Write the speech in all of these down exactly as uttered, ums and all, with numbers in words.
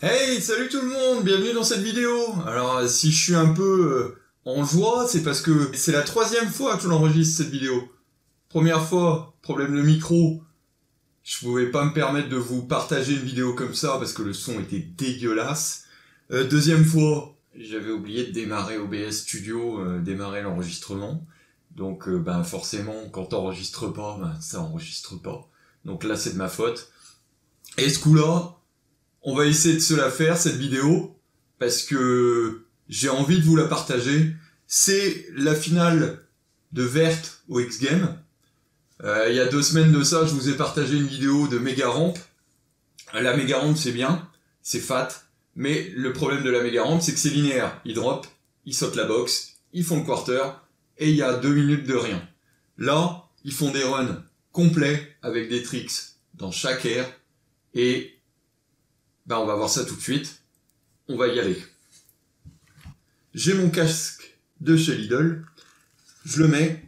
Hey, salut tout le monde, bienvenue dans cette vidéo. Alors si je suis un peu euh, en joie, c'est parce que c'est la troisième fois que je l'enregistre cette vidéo. Première fois, problème de micro, je pouvais pas me permettre de vous partager une vidéo comme ça parce que le son était dégueulasse. Euh, deuxième fois, j'avais oublié de démarrer O B S Studio, euh, démarrer l'enregistrement. Donc euh, ben, forcément, quand t'enregistres pas, ben, ça enregistre pas. Donc là c'est de ma faute. Et ce coup-là, on va essayer de se la faire, cette vidéo, parce que j'ai envie de vous la partager. C'est la finale de Vert au X-Game. Euh, il y a deux semaines de ça, je vous ai partagé une vidéo de méga rampe. La méga rampe, c'est bien, c'est fat, mais le problème de la méga rampe, c'est que c'est linéaire. Ils drop, ils sautent la box, ils font le quarter, et il y a deux minutes de rien. Là, ils font des runs complets avec des tricks dans chaque air, et ben on va voir ça tout de suite, on va y aller. J'ai mon casque de chez Lidl, je le mets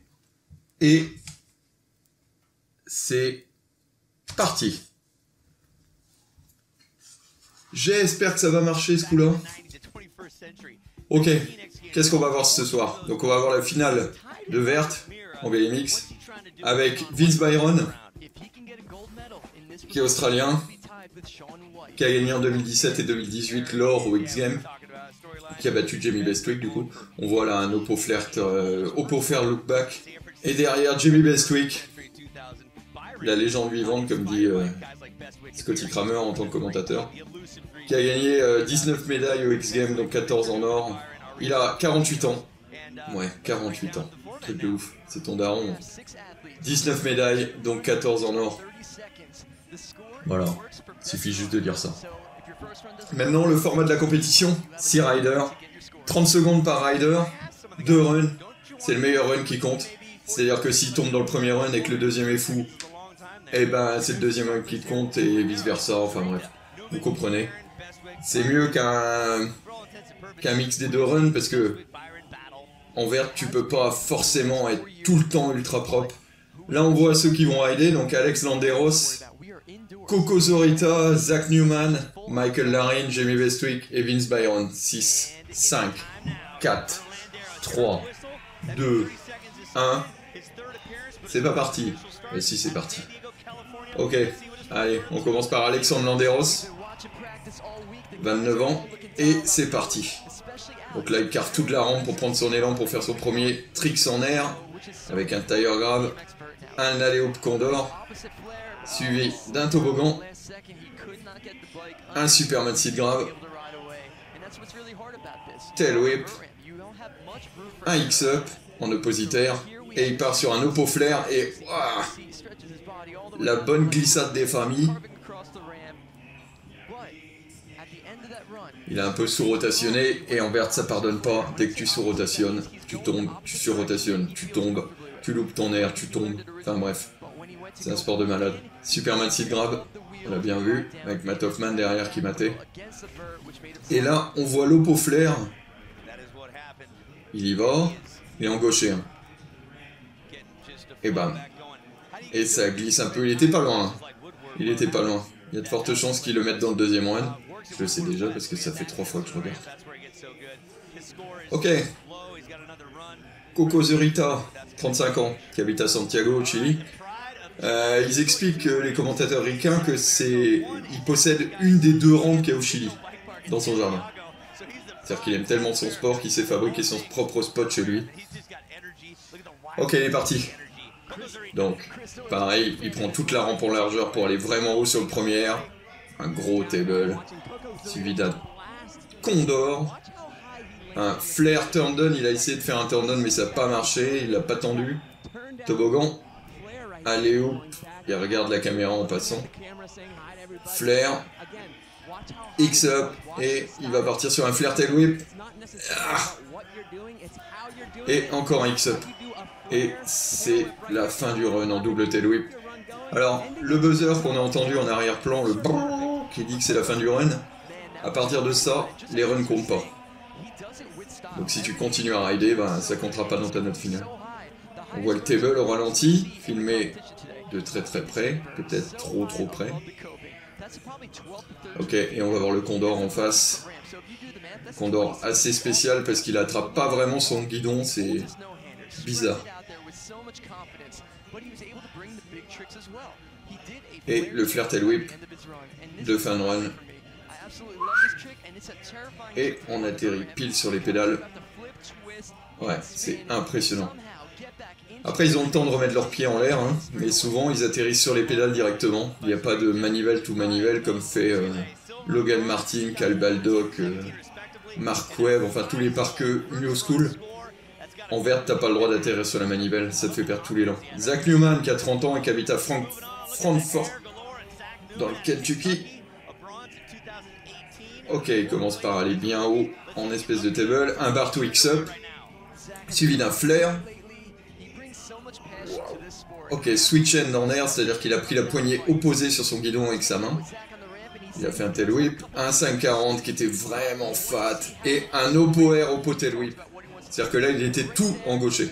et c'est parti. J'espère que ça va marcher ce coup-là. Ok, qu'est-ce qu'on va voir ce soir? Donc on va voir la finale de Vert en B M X avec Vince Byron, qui est australien, qui a gagné en deux mille dix-sept et deux mille dix-huit l'or au X-Game, qui a battu Jamie Bestwick du coup. On voit là un Oppo Flirt, euh, Oppo Fair Look Back, et derrière Jamie Bestwick, la légende vivante comme dit euh, Scotty Kramer en tant que commentateur, qui a gagné euh, dix-neuf médailles au X-Game, donc quatorze en or. Il a quarante-huit ans. Ouais, quarante-huit ans. Truc de ouf, c'est ton daron. dix-neuf médailles, donc quatorze en or. Voilà, il suffit juste de dire ça. Maintenant, le format de la compétition, six riders, trente secondes par rider, deux runs, c'est le meilleur run qui compte. C'est-à-dire que s'il tombe dans le premier run et que le deuxième est fou, eh ben c'est le deuxième run qui compte et vice-versa, enfin bref, vous comprenez. C'est mieux qu'un qu'un mix des deux runs parce que en vert, tu peux pas forcément être tout le temps ultra propre. Là, on voit ceux qui vont rider, donc Alex Landeros, Coco Zurita, Zach Newman, Michael Larine, Jamie Bestwick et Vince Byron. six, cinq, quatre, trois, deux, un. C'est pas parti. Mais si, c'est parti. Ok, allez, on commence par Alexandre Landeros, vingt-neuf ans, et c'est parti. Donc là, il carte toute la rampe pour prendre son élan pour faire son premier trick en air, avec un tailleur grave, un alley-oop condor, suivi d'un toboggan, un superman seat grave, tail whip, un X-up en oppositaire, et il part sur un Oppo Flair et wow, la bonne glissade des familles. Il a un peu sous-rotationné et en vert ça pardonne pas. Dès que tu sous-rotationnes, tu tombes, tu sur-rotationnes, tu tombes, tu loupes ton air, tu tombes, enfin bref. C'est un sport de malade. Superman seat grab, on l'a bien vu, avec Matt Hoffman derrière qui matait. Et là, on voit l'Oppo Flair. Il y va, et en gaucher. Et bam. Et ça glisse un peu, il était pas loin. Il était pas loin. Il y a de fortes chances qu'il le mette dans le deuxième run. Je le sais déjà parce que ça fait trois fois que je regarde. Ok. Coco Zurita, trente-cinq ans, qui habite à Santiago au Chili. Euh, ils expliquent, euh, les commentateurs ricains, que c'est, il possède une des deux rampes qu'il y a au Chili, dans son jardin. C'est-à-dire qu'il aime tellement son sport qu'il s'est fabriqué son propre spot chez lui. Ok, il est parti. Donc, pareil, il prend toute la rampe en largeur pour aller vraiment haut sur le premier air. Un gros table, suivi d'un condor. Un flare turn down, il a essayé de faire un turn down mais ça n'a pas marché, il l'a pas tendu. Toboggan. Allez hop, il regarde la caméra en passant. Flair, X-up, et il va partir sur un flair tail whip. Ah, et encore un X-up. Et c'est la fin du run en double tail whip. Alors, le buzzer qu'on a entendu en arrière-plan, le brrrr, qui dit que c'est la fin du run, à partir de ça, les runs comptent pas. Donc si tu continues à rider, ben, ça comptera pas dans ta note finale. On voit le table au ralenti, filmé de très très près, peut-être trop trop près. Ok, et on va voir le Condor en face. Condor assez spécial parce qu'il attrape pas vraiment son guidon, c'est bizarre. Et le Flair Tail Whip de fin de run. Et on atterrit pile sur les pédales. Ouais, c'est impressionnant. Après, ils ont le temps de remettre leurs pieds en l'air, hein, mais souvent ils atterrissent sur les pédales directement. Il n'y a pas de manivelle to manivelle comme fait euh, Logan Martin, Cal Baldock, euh, Mark Webb, enfin tous les parkeux new school. En vert, t'as pas le droit d'atterrir sur la manivelle, ça te fait perdre tous les lents. Zach Newman, qui a trente ans et qui habite à Frank... Frankfort, dans le Kentucky. Ok, il commence par aller bien haut en espèce de table. Un bar to X-Up, suivi d'un flair. Wow. Ok, switch end en air, c'est-à-dire qu'il a pris la poignée opposée sur son guidon avec sa main. Il a fait un tail whip. Un cinq quarante qui était vraiment fat. Et un Oppo Air Oppo tail whip. C'est-à-dire que là, il était tout en gaucher.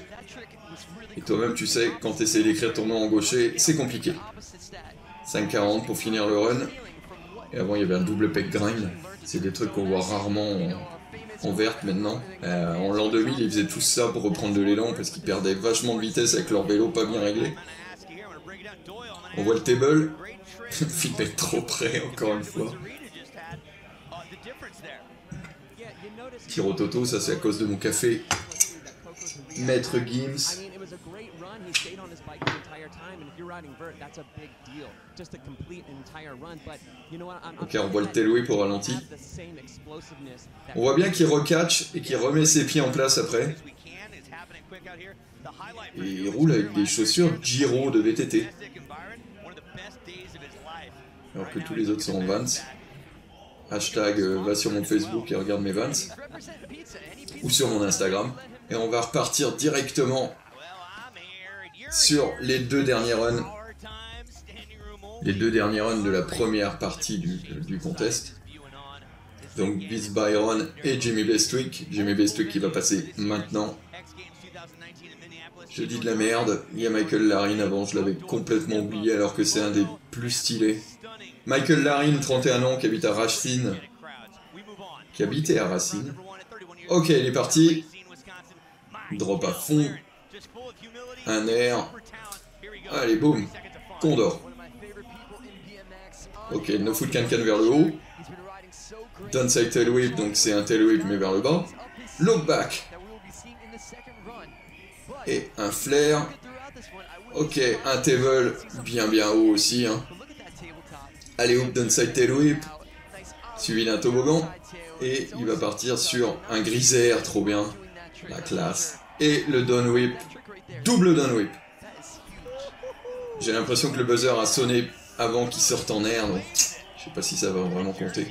Et toi-même, tu sais, quand tu essaies d'écrire ton nom en gaucher, c'est compliqué. cinq quarante pour finir le run. Et avant, il y avait un double pec grind. C'est des trucs qu'on voit rarement en, en verte maintenant. Euh, en l'an deux mille, ils faisaient tout ça pour reprendre de l'élan parce qu'ils perdaient vachement de vitesse avec leur vélo pas bien réglé. On voit le table. Feedback trop près, encore une fois. Tir au toto, ça c'est à cause de mon café. Maître Gims. Ok, on voit le tail whip au ralenti. On voit bien qu'il recatch et qu'il remet ses pieds en place après. Et il roule avec des chaussures Giro de V T T. Alors que tous les autres sont en Vans. Hashtag euh, va sur mon Facebook et regarde mes Vans. Ou sur mon Instagram. Et on va repartir directement sur les deux derniers runs. Les deux derniers runs de la première partie du, du contest. Donc Vince Byron et Jamie Bestwick. Jamie Bestwick qui va passer maintenant. Je dis de la merde. Il y a Michael Larine avant, je l'avais complètement oublié alors que c'est un des plus stylés. Michael Larine, trente et un ans, qui habite à Racine. Qui habitait à Racine. Ok, il est parti. Drop à fond. Un air. Allez, boum. Condor. Ok, neuf foot quatre-quatre vers le haut. Downside tail whip, donc c'est un tail whip mais vers le bas. Look back. Et un flair. Ok, un table bien bien haut aussi. Hein. Allez, hop, downside tail whip. Suivi d'un toboggan. Et il va partir sur un grisaire, trop bien. La classe. Et le down whip. Double down whip. J'ai l'impression que le buzzer a sonné avant qu'il sorte en air. Donc je sais pas si ça va vraiment compter.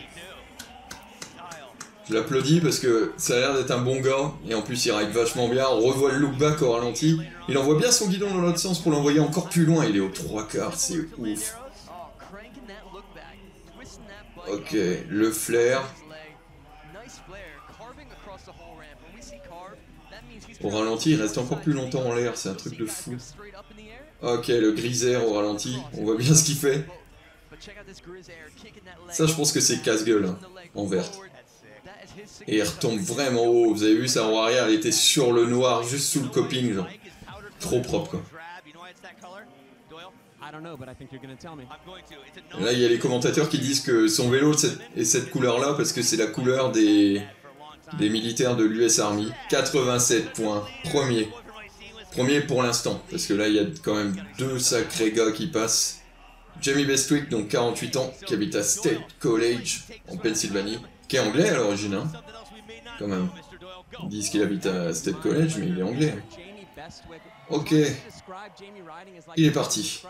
Je l'applaudis parce que ça a l'air d'être un bon gars. Et en plus il ride vachement bien. On revoit le look back au ralenti. Il envoie bien son guidon dans l'autre sens pour l'envoyer encore plus loin. Il est aux trois quarts, c'est ouf. Ok, le flair. Au ralenti, il reste encore plus longtemps en l'air, c'est un truc de fou. Ok, le grisaire au ralenti, on voit bien ce qu'il fait. Ça, je pense que c'est casse-gueule, hein, en verte. Et il retombe vraiment haut, vous avez vu, sa roue arrière, elle était sur le noir, juste sous le coping, genre. Trop propre, quoi. Là, il y a les commentateurs qui disent que son vélo est cette couleur-là, parce que c'est la couleur des... des militaires de l'U S Army. Quatre-vingt-sept points, premier premier pour l'instant, parce que là il y a quand même deux sacrés gars qui passent. Jamie Bestwick, donc quarante-huit ans, qui habite à State College en Pennsylvanie, qui est anglais à l'origine, hein, quand même. Ils disent qu'il habite à State College mais il est anglais. Ok, il est parti.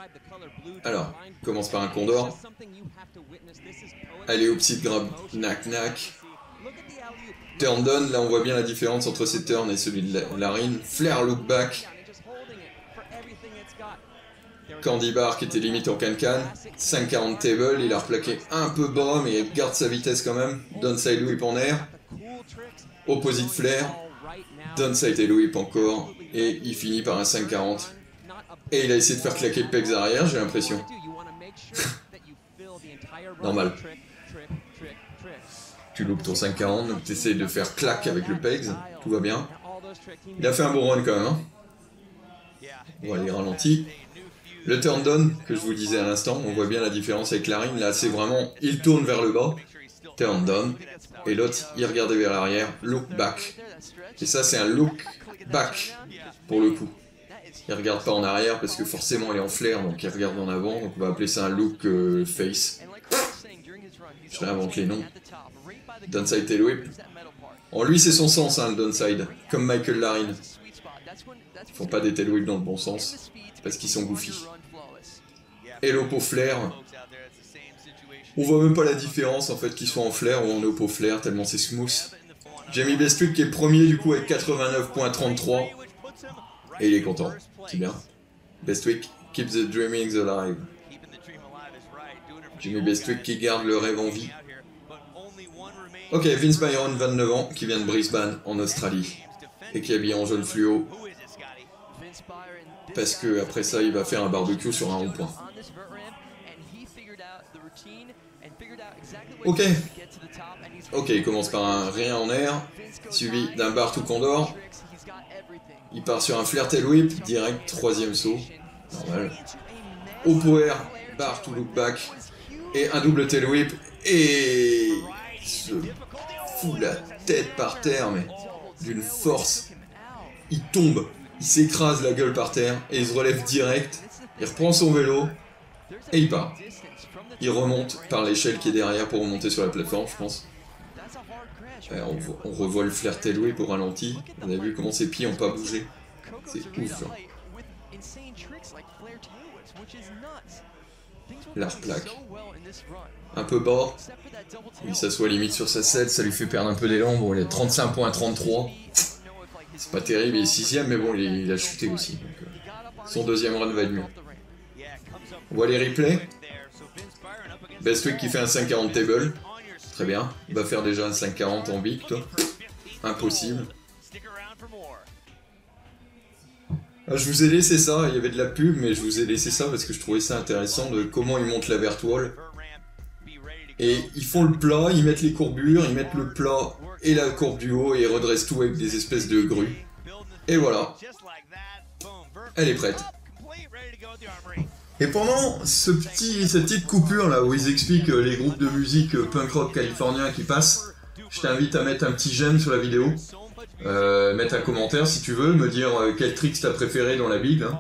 Alors, commence par un condor. Allez, upside grab, knack knack. Turn down, là on voit bien la différence entre ces turns et celui de Larine. Flair look back. Candy bar qui était limite en can-can. cinq quarante table, il a replaqué un peu bas mais il garde sa vitesse quand même. Downside whip en air. Opposite flair. Downside et whip encore. Et il finit par un cinq quarante. Et il a essayé de faire claquer le pecs arrière, j'ai l'impression. normal. Tu loupes ton cinq quarante, tu essaies de faire clac avec le pegs, tout va bien. Il a fait un bon run quand même. Hein. On va aller ralentir. Le turn down que je vous disais à l'instant, on voit bien la différence avec Larine. Là, c'est vraiment, il tourne vers le bas, turn down, et l'autre, il regardait vers l'arrière, look back. Et ça, c'est un look back pour le coup. Il regarde pas en arrière parce que forcément, il est en flair, donc il regarde en avant. Donc on va appeler ça un look euh, face. Je réinvente les noms. Downside tail whip. En lui, c'est son sens, hein, le downside. Comme Michael Larine. Ils font pas des tail whip dans le bon sens. Parce qu'ils sont goofy. Et l'Oppo Flair. On voit même pas la différence, en fait, qu'ils soient en flair ou en Oppo Flair, tellement c'est smooth. Jamie Bestwick qui est premier, du coup, avec quatre-vingt-neuf virgule trente-trois. Et il est content. C'est bien. Bestwick keep the dreamings alive. Jamie Bestwick qui garde le rêve en vie. Ok, Vince Byron, vingt-neuf ans, qui vient de Brisbane, en Australie, et qui est habillé en jaune fluo, parce que après ça, il va faire un barbecue sur un rond-point. Ok. Ok, il commence par un rien en air, suivi d'un bar tout condor. Il part sur un flair tail whip, direct, troisième saut, normal. Oppo air, bar to look back, et un double tail whip, et... se fout la tête par terre, mais d'une force. Il tombe, il s'écrase la gueule par terre et il se relève direct. Il reprend son vélo et il part. Il remonte par l'échelle qui est derrière pour remonter sur la plateforme, je pense. Euh, on, voit, on revoit le flair tail whip pour ralenti. On a vu comment ses pieds n'ont pas bougé. C'est ouf. Hein. La plaque. Un peu bas. Il s'assoit limite sur sa selle, ça lui fait perdre un peu d'élan. Bon, il est trente-cinq virgule trente-trois. C'est pas terrible, il est sixième, mais bon, il, est, il a chuté aussi. Donc, euh, son deuxième run va être mieux. On voit les replays. Bestwick qui fait un cinq quarante table. Très bien. Il va faire déjà un cinq quarante en big, toi. Impossible. Ah, je vous ai laissé ça, il y avait de la pub, mais je vous ai laissé ça parce que je trouvais ça intéressant de comment ils montent la vertwall. Et ils font le plat, ils mettent les courbures, ils mettent le plat et la courbe du haut et ils redressent tout avec des espèces de grues. Et voilà. Elle est prête. Et pendant ce petit, cette petite coupure là où ils expliquent les groupes de musique punk rock californien qui passent, je t'invite à mettre un petit j'aime sur la vidéo. Euh, mettre un commentaire si tu veux, me dire euh, quel trick t'as préféré dans la big, hein.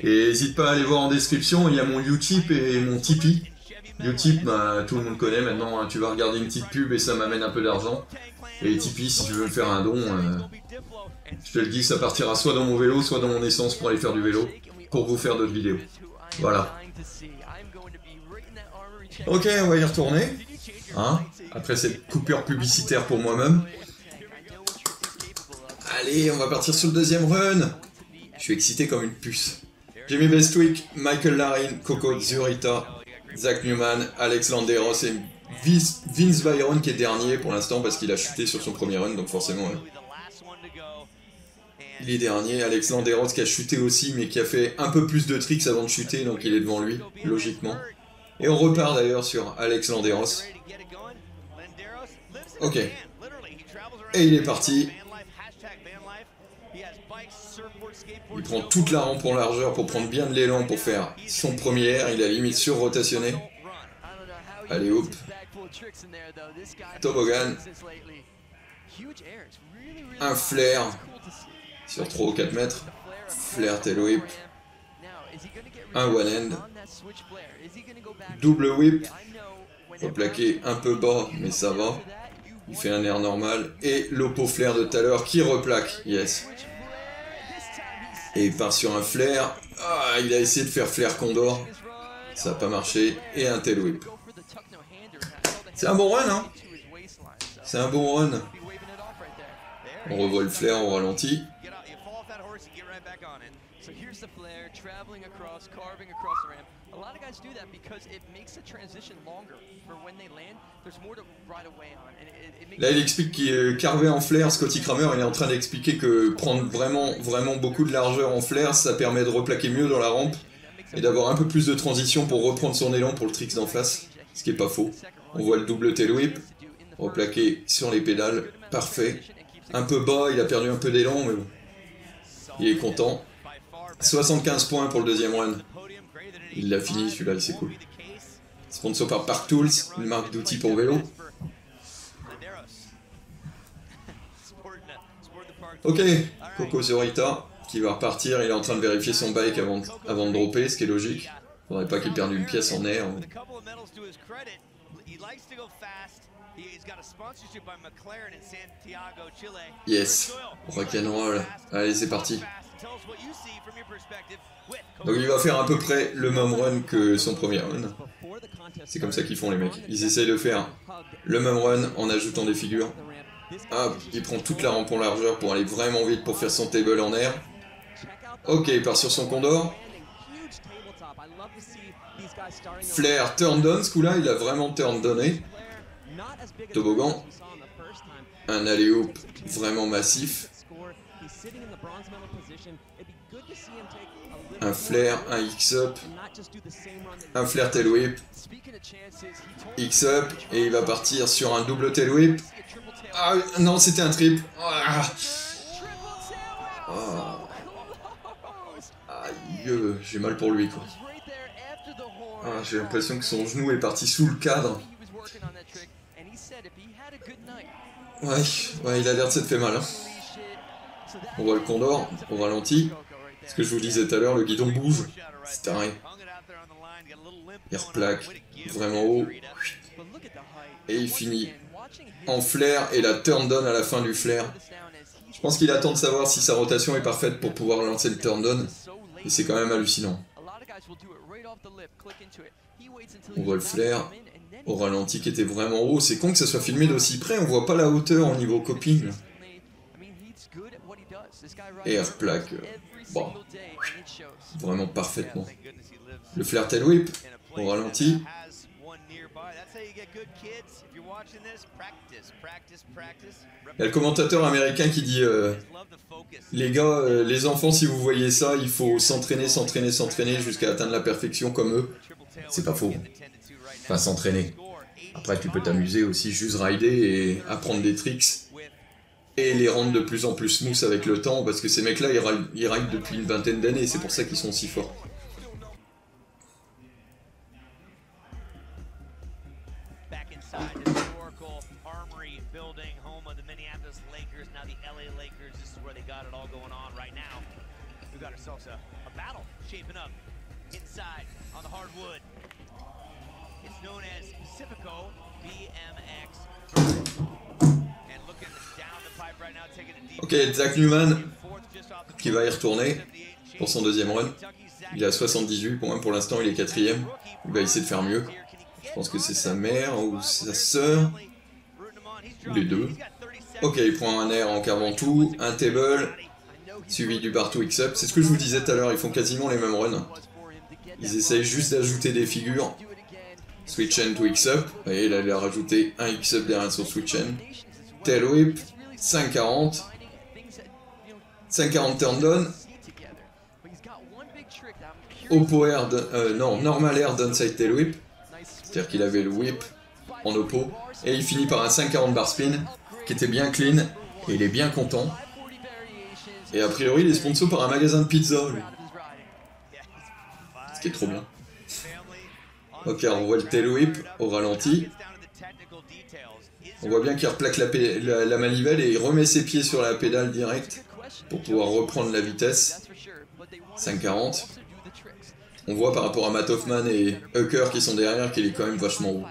Et n'hésite pas à aller voir en description, il y a mon Utip et mon Tipeee. Utip, bah, tout le monde connaît maintenant, hein. Tu vas regarder une petite pub et ça m'amène un peu d'argent. Et Tipeee, si tu veux me faire un don, euh, je te le dis, ça partira soit dans mon vélo, soit dans mon essence pour aller faire du vélo, pour vous faire d'autres vidéos. Voilà. Ok, on va y retourner, hein, après cette coupure publicitaire pour moi-même. Allez, on va partir sur le deuxième run. Je suis excité comme une puce. Jamie Bestwick, Michael Larine, Coco Zurita, Zach Newman, Alex Landeros et Vince Byron qui est dernier pour l'instant parce qu'il a chuté sur son premier run, donc forcément... Euh, il est dernier. Alex Landeros qui a chuté aussi, mais qui a fait un peu plus de tricks avant de chuter, donc il est devant lui, logiquement. Et on repart d'ailleurs sur Alex Landeros. Ok. Et il est parti. Il prend toute la rampe en largeur pour prendre bien de l'élan pour faire son premier air. Il a limite surrotationné. Allez hop. Toboggan. Un flair sur trois ou quatre mètres. Flair tail whip. Un one end. Double whip. Faut plaquer un peu bas, mais ça va. Il fait un air normal. Et l'Oppo Flair de tout à l'heure qui replaque. Yes. Et il part sur un flair. Ah, il a essayé de faire flair condor. Ça n'a pas marché. Et un tail whip. C'est un bon run, hein? C'est un bon run. On revoit le flair, on ralentit. Là, il explique qu'il carvait en flair. Scotty Kramer, il est en train d'expliquer que prendre vraiment, vraiment beaucoup de largeur en flair, ça permet de replaquer mieux dans la rampe et d'avoir un peu plus de transition pour reprendre son élan pour le tricks d'en face. ce qui n'est pas faux. On voit le double tail whip, replaqué sur les pédales, parfait. Un peu bas, il a perdu un peu d'élan, mais bon, il est content. soixante-quinze points pour le deuxième run. Il l'a fini celui-là, c'est cool. Sponsor par Park Tools, une marque d'outils pour vélo. Ok, Coco Zurita qui va repartir, il est en train de vérifier son bike avant, avant de dropper, ce qui est logique. Faudrait pas qu'il perde une pièce en air. Hein. Yes, rock'n'roll. Allez, c'est parti. Donc il va faire à peu près le même run que son premier run. C'est comme ça qu'ils font les mecs. Ils essayent de faire le même run en ajoutant des figures. Hop, il prend toute la rampe en largeur pour aller vraiment vite pour faire son table en air. Ok, il part sur son condor. Flair turn down, ce coup-là, il a vraiment turn donné. Toboggan. Un alley-oop vraiment massif. Un flair, un X-up. Un flair tail whip. X-up, et il va partir sur un double tail whip. Ah non, c'était un trip. Ah. Ah. Aïe, j'ai mal pour lui, quoi. Ah, j'ai l'impression que son genou est parti sous le cadre. Ouais, ouais, il a l'air de s'être fait mal. Hein. On voit le condor, on ralentit. Ce que je vous disais tout à l'heure, le guidon bouge. C'est taré. Il replaque vraiment haut. Et il finit en flair et la turn down à la fin du flair. Je pense qu'il attend de savoir si sa rotation est parfaite pour pouvoir lancer le turn down. Et c'est quand même hallucinant. On voit le flair au ralenti qui était vraiment haut. C'est con que ça soit filmé d'aussi près, on voit pas la hauteur au niveau coping. Et air plaque, bon, vraiment parfaitement. Le flair tail whip au ralenti. Il y a le commentateur américain qui dit euh, les gars, euh, les enfants, si vous voyez ça, il faut s'entraîner, s'entraîner, s'entraîner jusqu'à atteindre la perfection comme eux. C'est pas faux. Enfin, s'entraîner. Après, tu peux t'amuser aussi, juste rider et apprendre des tricks et les rendre de plus en plus smooth avec le temps, parce que ces mecs-là, ils rident depuis une vingtaine d'années, c'est pour ça qu'ils sont si forts. Ok, Zach Newman qui va y retourner pour son deuxième run. Il a soixante-dix-huit points pour l'instant, il est quatrième. Il va essayer de faire mieux. Je pense que c'est sa mère ou sa sœur. Les deux. Ok, il prend un air en carvant tout, un table, suivi du bar to X-up. C'est ce que je vous disais tout à l'heure, ils font quasiment les mêmes runs. Ils essayent juste d'ajouter des figures. Switch end to X-up. Vous voyez, là, il a rajouté un X-up derrière son switch end. Tail whip, cinq quarante. cinq quarante turn down. Oppo air, de, euh, non, normal air downside tail whip. C'est-à-dire qu'il avait le whip en oppo. Et il finit par un cinq quarante bar spin qui était bien clean. Et il est bien content. Et a priori, il est sponsor par un magasin de pizza, lui. Ce qui est trop bien. Ok, on voit le tail whip au ralenti. On voit bien qu'il replaque la, la, la manivelle et il remet ses pieds sur la pédale direct pour pouvoir reprendre la vitesse. cinq quarante. On voit par rapport à Matt Hoffman et Hucker qui sont derrière qu'il est quand même vachement haut.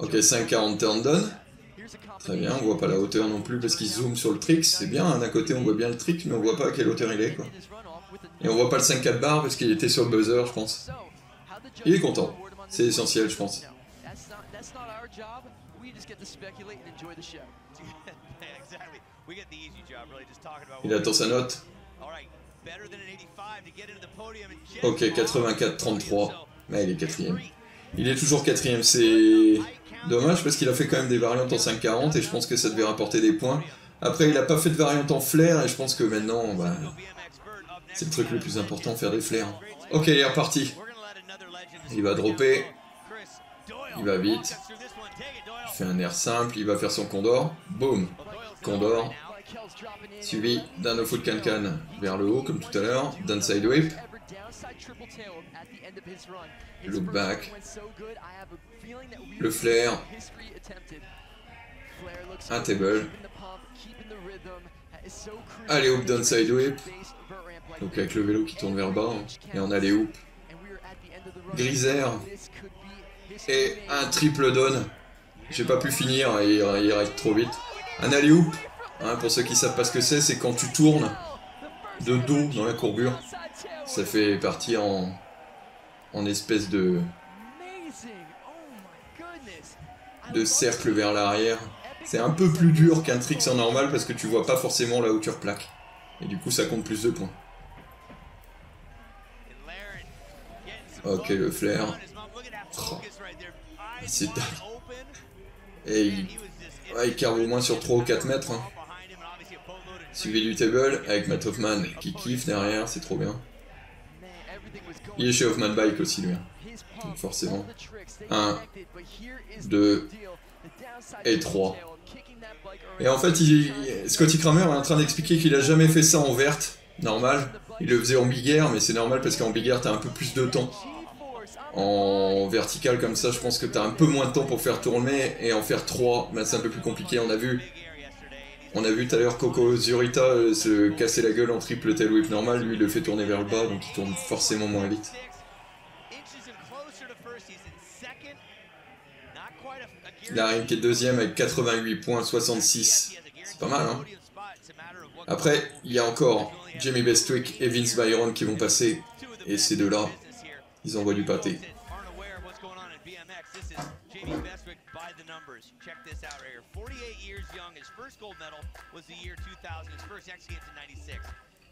Ok, cinq quarante turn down. Très bien, on voit pas la hauteur non plus parce qu'il zoome sur le trick. C'est bien, hein, d'un côté on voit bien le trick, mais on voit pas à quelle hauteur il est, quoi. Et on voit pas le cinq quatre bar parce qu'il était sur le buzzer, je pense. Il est content, c'est essentiel, je pense. Il attend sa note. Ok, quatre-vingt-quatre trente-trois. Mais il est quatrième. Il est toujours quatrième, c'est dommage parce qu'il a fait quand même des variantes en cinq quarante et je pense que ça devait rapporter des points. Après, il n'a pas fait de variante en flair et je pense que maintenant, bah, c'est le truc le plus important, faire des flairs. Ok, il est reparti. Il va dropper. il va vite, il fait un air simple, il va faire son condor, boum, condor, suivi d'un no-foot can-can vers le haut comme tout à l'heure, d'un side whip, look back, le flair, un table, allez hoop down side whip, donc avec le vélo qui tourne vers le bas, et on a les hoops, griser, et un triple down, j'ai pas pu finir, il, il reste trop vite, un alley-oop, hein, pour ceux qui savent pas ce que c'est, c'est quand tu tournes de dos dans la courbure, ça fait partie en, en espèce de, de cercle vers l'arrière. C'est un peu plus dur qu'un trick en normal parce que tu vois pas forcément là où tu replaques. Et du coup ça compte plus de points. Ok, le flair. Oh, c'est dingue. Et il, ouais, il carve au moins sur trois ou quatre mètres. Hein. Suivi du table avec Matt Hoffman qui kiffe derrière, c'est trop bien. Il est chez Hoffman Bike aussi lui. Hein. Donc forcément. un, deux et trois. Et en fait, il, il, Scotty Kramer est en train d'expliquer qu'il a jamais fait ça en verte, normal. Il le faisait en big air, mais c'est normal parce qu'en big air, t'as un peu plus de temps. En vertical, comme ça, je pense que t'as un peu moins de temps pour faire tourner et en faire trois, ben, c'est un peu plus compliqué. On a vu on a vu tout à l'heure Coco Zurita euh, se casser la gueule en triple tail whip normal. Lui, il le fait tourner vers le bas, donc il tourne forcément moins vite. Larine qui est deuxième avec quatre-vingt-huit virgule soixante-six. C'est pas mal, hein. Après, il y a encore Jamie Bestwick et Vince Byron qui vont passer. Et ces deux-là, ils envoient du pâté.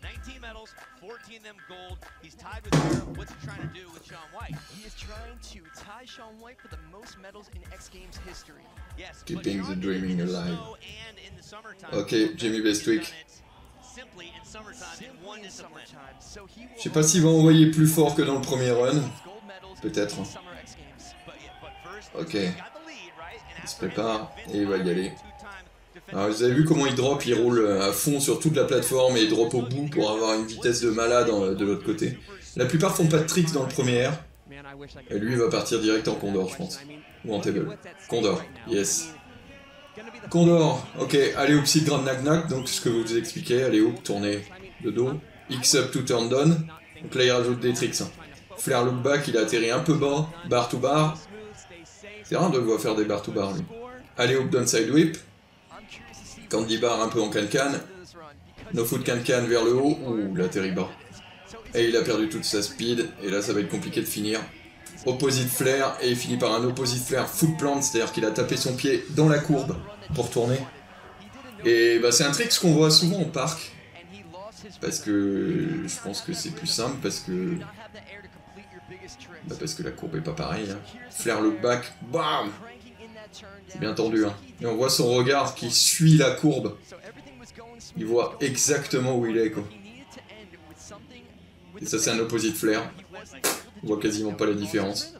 nineteen medals, fourteen them gold. He's tied with Giro. What's he trying to do with Shaun White? He is trying to tie Shaun White for the most medals in X Games history. Yes, keeping the dreaming alive. Ok, Jamie Bestwick. Je sais pas s'il va envoyer plus fort que dans le premier run. Peut-être. Ok. Il se prépare et il va y aller. Alors, vous avez vu comment il drop, il roule à fond sur toute la plateforme et il drop au bout pour avoir une vitesse de malade de l'autre côté. La plupart font pas de tricks dans le premier air. Et lui, il va partir direct en Condor, je pense. Ou en Table. Condor, yes. Condor, ok, allez hop, side grand knack-knack, donc ce que vous vous expliquez, allez hop, tournez de dos. X-up to turn down, donc là il rajoute des tricks. Flare look back, il a atterri un peu bas, bar to bar. C'est rare de le voir faire des bar to bar, lui. Allez hop, down side whip. Candy bar un peu en can-can, no foot can-can vers le haut, ouh l'atterri bas. Et il a perdu toute sa speed, et là ça va être compliqué de finir. Opposite flare, et il finit par un opposite flare foot plant, c'est-à-dire qu'il a tapé son pied dans la courbe pour tourner. Et bah c'est un trick qu'on voit souvent au parc, parce que je pense que c'est plus simple, parce que bah, parce que la courbe est pas pareille. Hein. Flare look back, bam. C'est bien tendu, hein. Et on voit son regard qui suit la courbe. Il voit exactement où il est, quoi. Et ça, c'est un opposite flare. On voit quasiment pas la différence.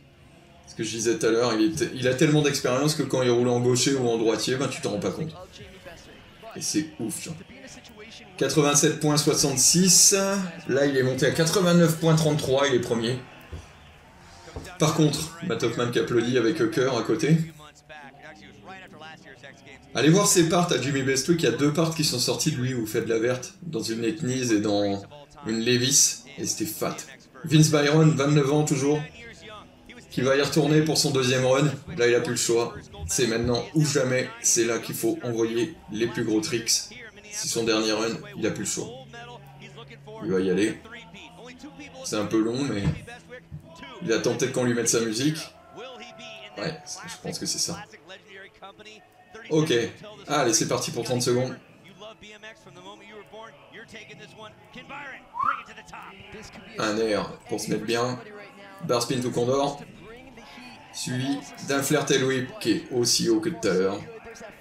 Ce que je disais tout à l'heure, il, il a tellement d'expérience que quand il roule en gaucher ou en droitier, ben, tu t'en rends pas compte. Et c'est ouf, genre. quatre-vingt-sept virgule soixante-six. Là, il est monté à quatre-vingt-neuf virgule trente-trois, il est premier. Par contre, Matt Hoffman qui applaudit avec Hucker à côté. Allez voir ses parts à Jamie Bestwick, il y a deux parts qui sont sorties de lui où il fait de la verte, dans une etnies et dans une Levis, et c'était fat. Vince Byron, vingt-neuf ans toujours, qui va y retourner pour son deuxième run, là il a plus le choix, c'est maintenant ou jamais, c'est là qu'il faut envoyer les plus gros tricks. C'est son dernier run, il a plus le choix. Il va y aller, c'est un peu long mais il attend peut-être qu'on lui mette sa musique. Ouais, je pense que c'est ça. Ok, allez c'est parti pour trente secondes. Un air pour se mettre bien. Bar spin to condor. Suivi d'un flare tail whip qui est aussi haut que tout à l'heure.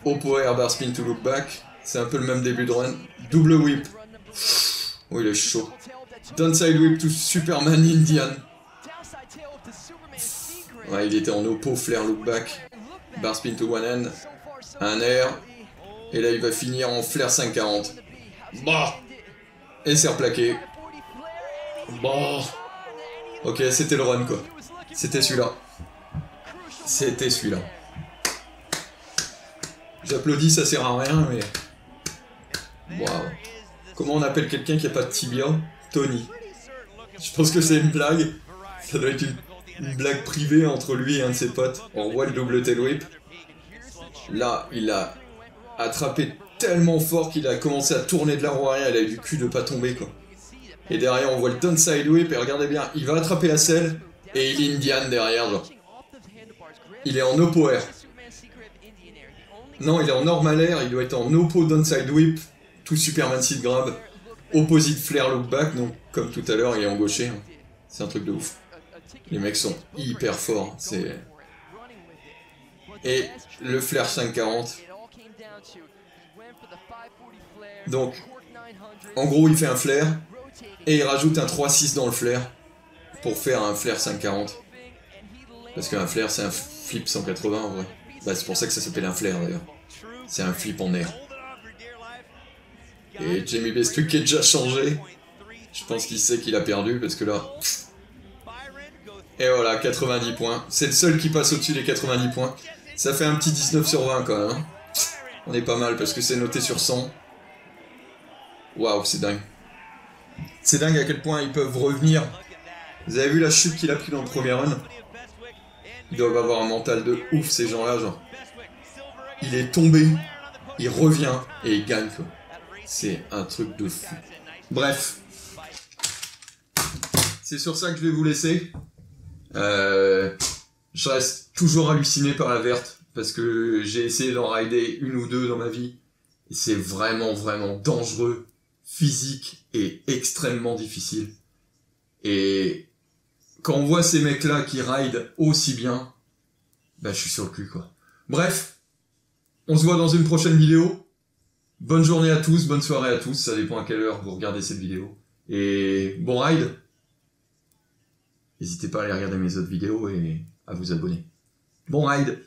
Oppo air bar spin to look back. C'est un peu le même début de run. Double whip. Oh il est chaud. Downside whip to Superman Indian. Ouais, il était en Oppo Flair Look Back. Bar spin to one hand. Un air. Et là, il va finir en Flair cinq quarante. Bah. Et c'est replaqué. Bah. Ok, c'était le run, quoi. C'était celui-là. C'était celui-là. J'applaudis, ça sert à rien, mais... Waouh. Comment on appelle quelqu'un qui n'a pas de tibia? Tony. Je pense que c'est une blague. Ça doit être une, une blague privée entre lui et un de ses potes. On voit le double tail whip. Là, il a attrapé tellement fort qu'il a commencé à tourner de la roue arrière. Il a eu du cul de pas tomber, quoi. Et derrière, on voit le downside whip. Et regardez bien, il va attraper la selle. Et il indian derrière, genre. Il est en Oppo Air. Non, il est en normal air, il doit être en Oppo downside whip, tout Superman seat grab, opposite flare look back, donc comme tout à l'heure, il est en gaucher. C'est un truc de ouf. Les mecs sont hyper forts, c'est... Et le flare cinq quarante. Donc, en gros, il fait un flare, et il rajoute un trois six dans le flare, pour faire un flare cinq quarante. Parce qu'un flare, c'est un flip cent quatre-vingts en vrai. Bah, c'est pour ça que ça s'appelle un flair d'ailleurs. C'est un flip en air. Et Jamie Bestwick qui est déjà changé. Je pense qu'il sait qu'il a perdu parce que là... Et voilà, quatre-vingt-dix points. C'est le seul qui passe au-dessus des quatre-vingt-dix points. Ça fait un petit dix-neuf sur vingt quand même. Hein. On est pas mal parce que c'est noté sur cent. Waouh, c'est dingue. C'est dingue à quel point ils peuvent revenir. Vous avez vu la chute qu'il a pris dans le premier run? Ils doivent avoir un mental de ouf, ces gens-là, genre. Il est tombé, il revient, et il gagne, quoi. C'est un truc de fou. Bref. C'est sur ça que je vais vous laisser. Euh, je reste toujours halluciné par la verte, parce que j'ai essayé d'en rider une ou deux dans ma vie. Et c'est vraiment, vraiment dangereux, physique, et extrêmement difficile. Et... quand on voit ces mecs-là qui ride aussi bien, bah je suis sur le cul, quoi. Bref, on se voit dans une prochaine vidéo. Bonne journée à tous, bonne soirée à tous, ça dépend à quelle heure vous regardez cette vidéo. Et bon ride. N'hésitez pas à aller regarder mes autres vidéos et à vous abonner. Bon ride.